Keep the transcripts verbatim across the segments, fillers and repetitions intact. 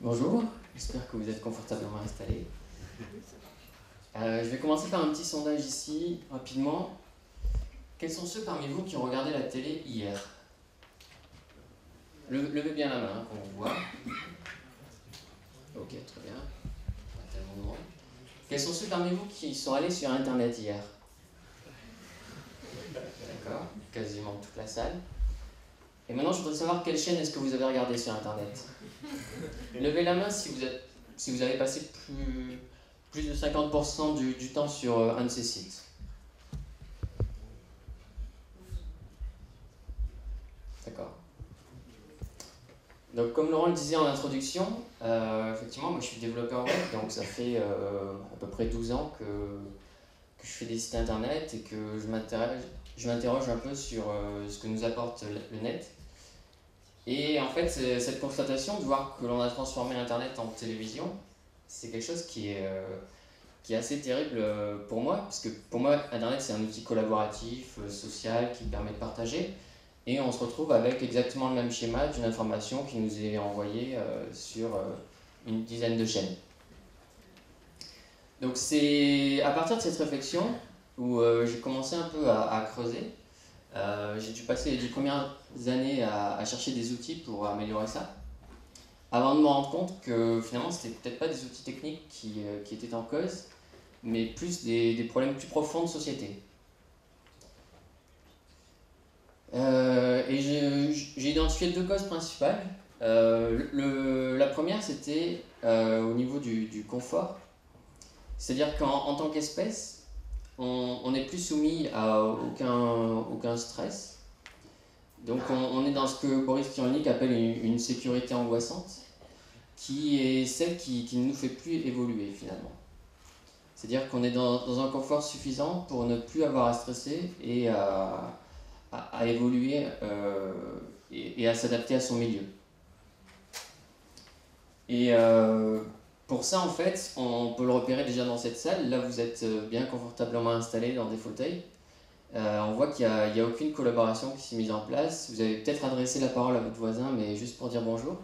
Bonjour, j'espère que vous êtes confortablement installés. Euh, je vais commencer par un petit sondage ici, rapidement. Quels sont ceux parmi vous qui ont regardé la télé hier? Le, Levez bien la main, hein, qu'on vous voit. Ok, très bien. Pas tellement de monde. Quels sont ceux parmi vous qui sont allés sur Internet hier? D'accord, quasiment toute la salle. Et maintenant, je voudrais savoir quelle chaîne est-ce que vous avez regardé sur Internet. Levez la main si vous, êtes, si vous avez passé plus, plus de cinquante pour cent du, du temps sur un de ces sites. D'accord. Donc, comme Laurent le disait en introduction, euh, effectivement, moi je suis développeur web, donc ça fait euh, à peu près douze ans que, que je fais des sites Internet et que je m'intéresse... Je m'interroge un peu sur euh, ce que nous apporte le net. Et en fait, cette constatation de voir que l'on a transformé Internet en télévision, c'est quelque chose qui est, euh, qui est assez terrible euh, pour moi, parce que pour moi, Internet, c'est un outil collaboratif, euh, social, qui permet de partager. Et on se retrouve avec exactement le même schéma d'une information qui nous est envoyée euh, sur euh, une dizaine de chaînes. Donc c'est à partir de cette réflexion où euh, j'ai commencé un peu à, à creuser. Euh, j'ai dû passer les dix premières années à, à chercher des outils pour améliorer ça, avant de me rendre compte que finalement, c'était peut-être pas des outils techniques qui, euh, qui étaient en cause, mais plus des, des problèmes plus profonds de société. Euh, et j'ai identifié deux causes principales. Euh, le, la première, c'était euh, au niveau du, du confort. C'est-à-dire qu'en tant qu'espèce, on n'est plus soumis à aucun, aucun stress. Donc on, on est dans ce que Boris Cyrulnik appelle une, une sécurité angoissante, qui est celle qui, qui ne nous fait plus évoluer finalement. C'est-à-dire qu'on est, -à -dire qu'on est dans, dans un confort suffisant pour ne plus avoir à stresser et à, à, à évoluer euh, et, et à s'adapter à son milieu. Et... Euh, Pour ça, en fait, on peut le repérer déjà dans cette salle. Là, vous êtes bien confortablement installés dans des fauteuils. Euh, on voit qu'il n'y a, a aucune collaboration qui s'est mise en place. Vous avez peut-être adressé la parole à votre voisin, mais juste pour dire bonjour.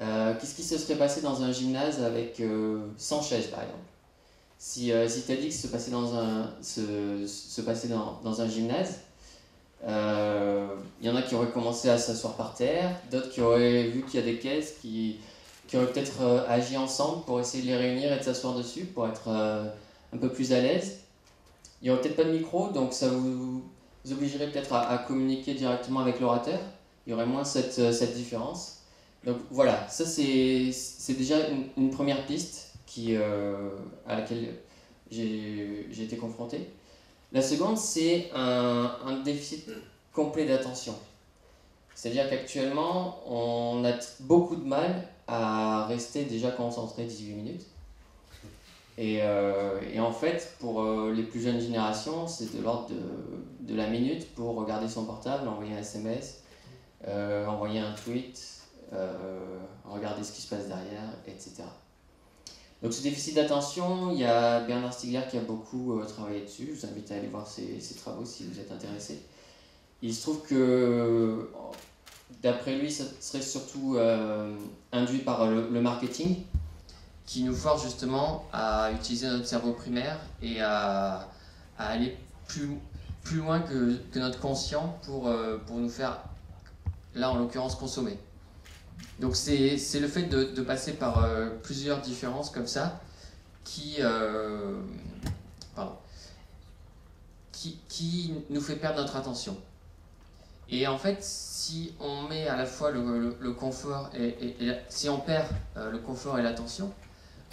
Euh, Qu'est-ce qui se serait passé dans un gymnase avec euh, cent chaises, par exemple? Si, euh, si TEDx se passait dans un, se, se passait dans, dans un gymnase, il euh, y en a qui auraient commencé à s'asseoir par terre, d'autres qui auraient vu qu'il y a des caisses qui... qui auraient peut-être euh, agi ensemble pour essayer de les réunir et de s'asseoir dessus, pour être euh, un peu plus à l'aise. Il n'y aurait peut-être pas de micro, donc ça vous, vous obligerait peut-être à, à communiquer directement avec l'orateur. Il y aurait moins cette, euh, cette différence. Donc voilà, ça c'est déjà une, une première piste qui, euh, à laquelle j'ai été confronté. La seconde, c'est un, un déficit complet d'attention. C'est-à-dire qu'actuellement, on a beaucoup de mal à rester déjà concentré dix-huit minutes. Et, euh, et en fait, pour euh, les plus jeunes générations, c'est de l'ordre de, de la minute pour regarder son portable, envoyer un S M S, euh, envoyer un tweet, euh, regarder ce qui se passe derrière, et cetera. Donc ce déficit d'attention, il y a Bernard Stiegler qui a beaucoup euh, travaillé dessus. Je vous invite à aller voir ses, ses travaux si vous êtes intéressé. Il se trouve que... D'après lui, ça serait surtout euh, induit par le, le marketing, qui nous force justement à utiliser notre cerveau primaire et à, à aller plus, plus loin que, que notre conscient pour, euh, pour nous faire, là en l'occurrence, consommer. Donc c'est le fait de, de passer par euh, plusieurs différences comme ça qui, euh, pardon, qui, qui nous fait perdre notre attention. Et en fait, si on met à la fois le, le, le confort et, et, et si on perd euh, le confort et l'attention,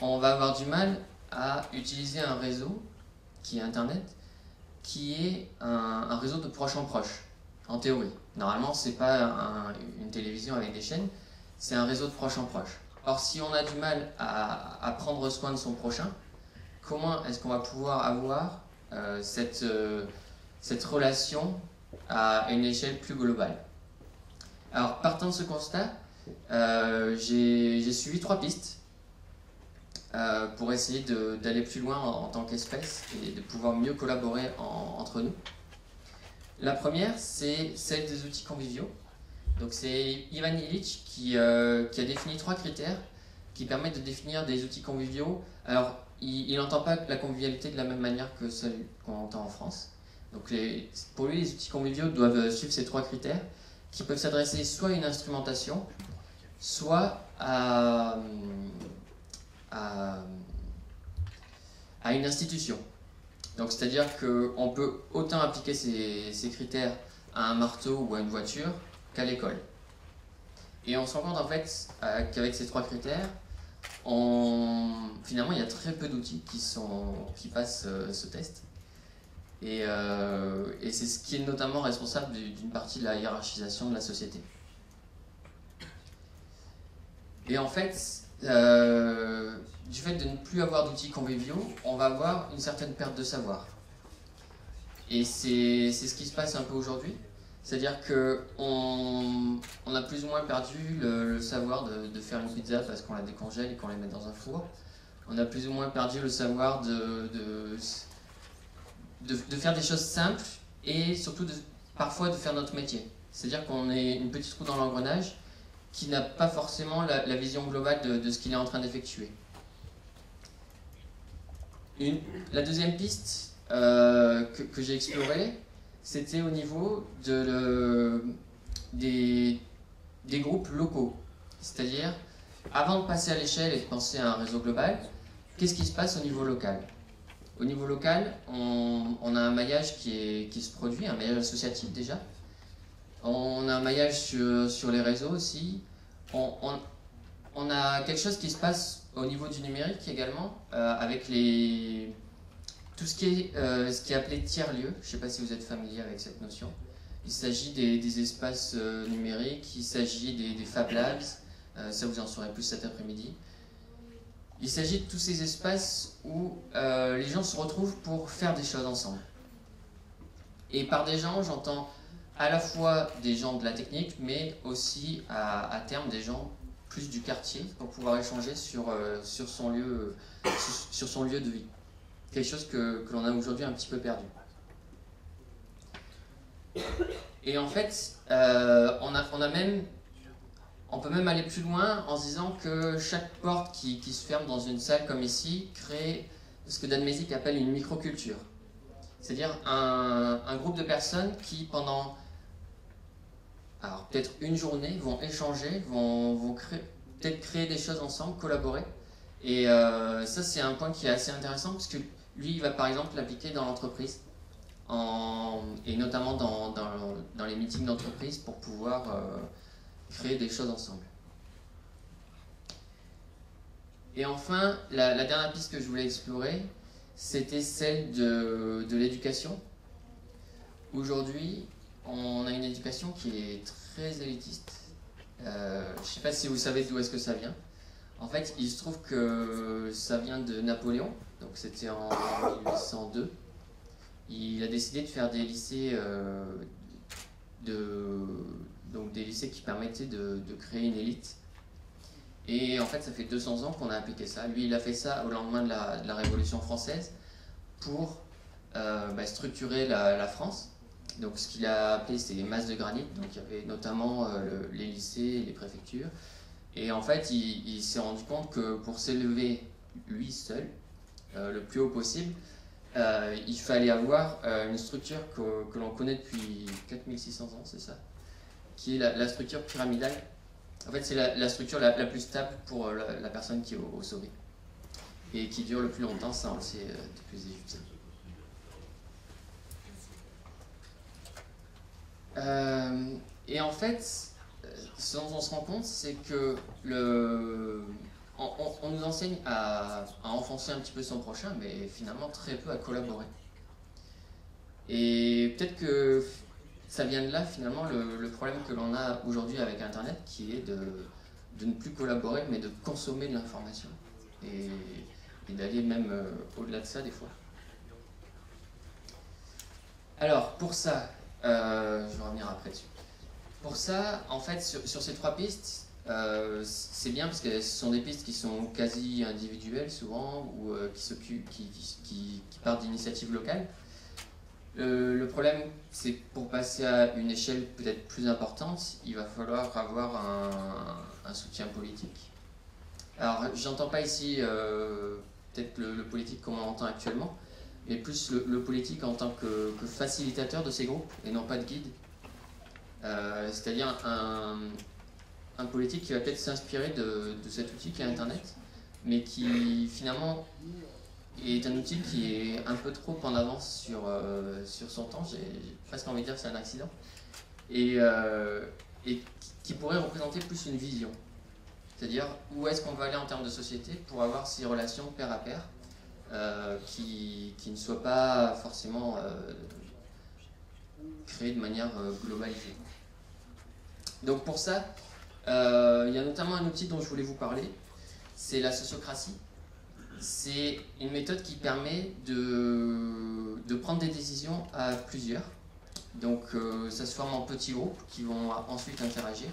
on va avoir du mal à utiliser un réseau qui est Internet, qui est un, un réseau de proche en proche, en théorie. Normalement, c'est pas un, une télévision avec des chaînes, c'est un réseau de proche en proche. Or, si on a du mal à, à prendre soin de son prochain, comment est-ce qu'on va pouvoir avoir euh, cette, euh, cette relation à une échelle plus globale? Alors, partant de ce constat, euh, j'ai suivi trois pistes euh, pour essayer d'aller plus loin en, en tant qu'espèce et de pouvoir mieux collaborer en, entre nous. La première, c'est celle des outils conviviaux. Donc c'est Ivan Illich qui, euh, qui a défini trois critères qui permettent de définir des outils conviviaux. Alors, il n'entend pas la convivialité de la même manière que celle qu'on entend en France. Donc, les, pour lui, les outils conviviaux doivent suivre ces trois critères, qui peuvent s'adresser soit à une instrumentation, soit à, à, à une institution. Donc, c'est-à-dire qu'on peut autant appliquer ces, ces critères à un marteau ou à une voiture qu'à l'école. Et on se rend compte en fait euh, qu'avec ces trois critères, on... finalement il y a très peu d'outils qui, sont... qui passent euh, ce test. Et, euh, et c'est ce qui est notamment responsable d'une partie de la hiérarchisation de la société. Et en fait, euh, du fait de ne plus avoir d'outils conviviaux, on va avoir une certaine perte de savoir. Et c'est ce qui se passe un peu aujourd'hui. C'est-à-dire qu'on on a plus ou moins perdu le, le savoir de, de faire une pizza parce qu'on la décongèle et qu'on la met dans un four. On a plus ou moins perdu le savoir de, de, de, de faire des choses simples et surtout de, parfois de faire notre métier. C'est-à-dire qu'on est une petite roue dans l'engrenage qui n'a pas forcément la, la vision globale de, de ce qu'il est en train d'effectuer. La deuxième piste euh, que, que j'ai explorée, c'était au niveau de le, des, des groupes locaux. C'est-à-dire, avant de passer à l'échelle et de penser à un réseau global, qu'est-ce qui se passe au niveau local? Au niveau local, on, on a un maillage qui, est, qui se produit, un maillage associatif déjà. On a un maillage sur, sur les réseaux aussi. On, on, on a quelque chose qui se passe au niveau du numérique également, euh, avec les... tout ce qui est, euh, ce qui est appelé tiers-lieu, je ne sais pas si vous êtes familier avec cette notion. Il s'agit des, des espaces euh, numériques, il s'agit des, des Fab Labs, euh, ça vous en saurez plus cet après-midi. Il s'agit de tous ces espaces où euh, les gens se retrouvent pour faire des choses ensemble. Et par des gens, j'entends à la fois des gens de la technique, mais aussi à, à terme des gens plus du quartier pour pouvoir échanger sur, euh, sur, son, lieu, euh, sur, sur son lieu de vie. Quelque chose que, que l'on a aujourd'hui un petit peu perdu. Et en fait, euh, on, a, on, a même, on peut même aller plus loin en se disant que chaque porte qui, qui se ferme dans une salle comme ici crée ce que Dan Mésic appelle une microculture. C'est-à-dire un, un groupe de personnes qui, pendant alors peut-être une journée, vont échanger, vont, vont peut-être créer des choses ensemble, collaborer. Et euh, ça, c'est un point qui est assez intéressant, parce que lui, il va par exemple l'appliquer dans l'entreprise, en... et notamment dans, dans, dans les meetings d'entreprise, pour pouvoir euh, créer des choses ensemble. Et enfin, la, la dernière piste que je voulais explorer, c'était celle de, de l'éducation. Aujourd'hui, on a une éducation qui est très élitiste. Euh, je ne sais pas si vous savez d'où est-ce que ça vient. En fait, il se trouve que ça vient de Napoléon, donc c'était en mille huit cent deux. Il a décidé de faire des lycées, euh, de, donc des lycées qui permettaient de, de créer une élite. Et en fait, ça fait deux cents ans qu'on a appliqué ça. Lui, il a fait ça au lendemain de la, de la Révolution française pour euh, bah, structurer la, la France. Donc ce qu'il a appelé, c'était les masses de granit. Donc il y avait notamment euh, les lycées, les préfectures. Et en fait, il, il s'est rendu compte que pour s'élever lui seul, euh, le plus haut possible, euh, il fallait avoir euh, une structure que, que l'on connaît depuis quatre mille six cents ans, c'est ça, qui est la, la structure pyramidale. En fait, c'est la, la structure la, la plus stable pour la, la personne qui est au, au sommet et qui dure le plus longtemps, ça on le sait euh, depuis les Égyptiens. Euh, et en fait, ce dont on se rend compte, c'est que le... on, on, on nous enseigne à, à enfoncer un petit peu son prochain, mais finalement très peu à collaborer. Et peut-être que ça vient de là, finalement, le, le problème que l'on a aujourd'hui avec Internet, qui est de, de ne plus collaborer, mais de consommer de l'information, et, et d'aller même euh, au-delà de ça, des fois. Alors, pour ça, euh, je vais revenir après dessus. Pour ça, en fait, sur, sur ces trois pistes, euh, c'est bien parce que ce sont des pistes qui sont quasi individuelles souvent, ou euh, qui, qui, qui, qui partent d'initiatives locales. Euh, le problème, c'est que pour passer à une échelle peut-être plus importante, il va falloir avoir un, un soutien politique. Alors, j'entends pas ici euh, peut-être le, le politique comme on l'entend actuellement, mais plus le, le politique en tant que, que facilitateur de ces groupes, et non pas de guide. Euh, C'est-à-dire un, un politique qui va peut-être s'inspirer de, de cet outil qui est Internet, mais qui finalement est un outil qui est un peu trop en avance sur, euh, sur son temps, j'ai presque envie de dire que c'est un accident, et, euh, et qui pourrait représenter plus une vision. C'est-à-dire où est-ce qu'on va aller en termes de société pour avoir ces relations pair à pair euh, qui, qui ne soient pas forcément euh, créées de manière euh, globalisée. Donc pour ça, euh, il y a notamment un outil dont je voulais vous parler, c'est la sociocratie. C'est une méthode qui permet de, de prendre des décisions à plusieurs. Donc euh, ça se forme en petits groupes qui vont ensuite interagir.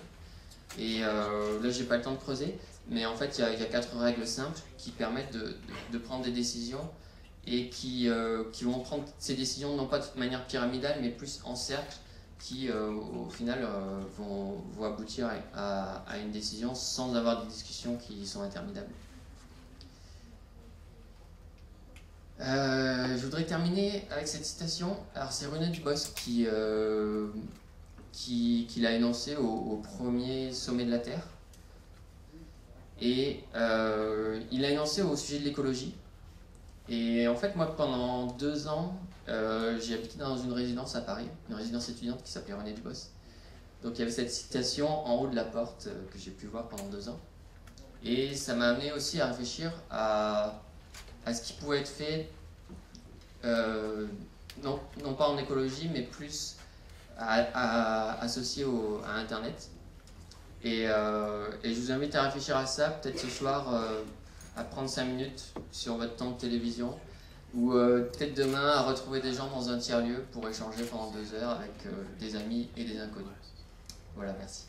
Et euh, là, j'ai pas le temps de creuser, mais en fait, il y, y a quatre règles simples qui permettent de, de, de prendre des décisions et qui, euh, qui vont prendre ces décisions non pas de manière pyramidale, mais plus en cercle, qui euh, au final euh, vont, vont aboutir à, à, à une décision sans avoir des discussions qui sont interminables. Euh, je voudrais terminer avec cette citation. Alors, c'est René Dubos qui... Euh, qu'il qui a énoncé au, au premier sommet de la Terre. Et euh, il l'a énoncé au sujet de l'écologie. Et en fait, moi, pendant deux ans, euh, j'ai habité dans une résidence à Paris, une résidence étudiante qui s'appelait René Dubos. Donc il y avait cette citation en haut de la porte euh, que j'ai pu voir pendant deux ans. Et ça m'a amené aussi à réfléchir à, à ce qui pouvait être fait, euh, non, non pas en écologie, mais plus... À, à, associé au, à Internet. Et, euh, et je vous invite à réfléchir à ça, peut-être ce soir, euh, à prendre cinq minutes sur votre temps de télévision, ou euh, peut-être demain à retrouver des gens dans un tiers-lieu pour échanger pendant deux heures avec euh, des amis et des inconnus. Voilà, merci.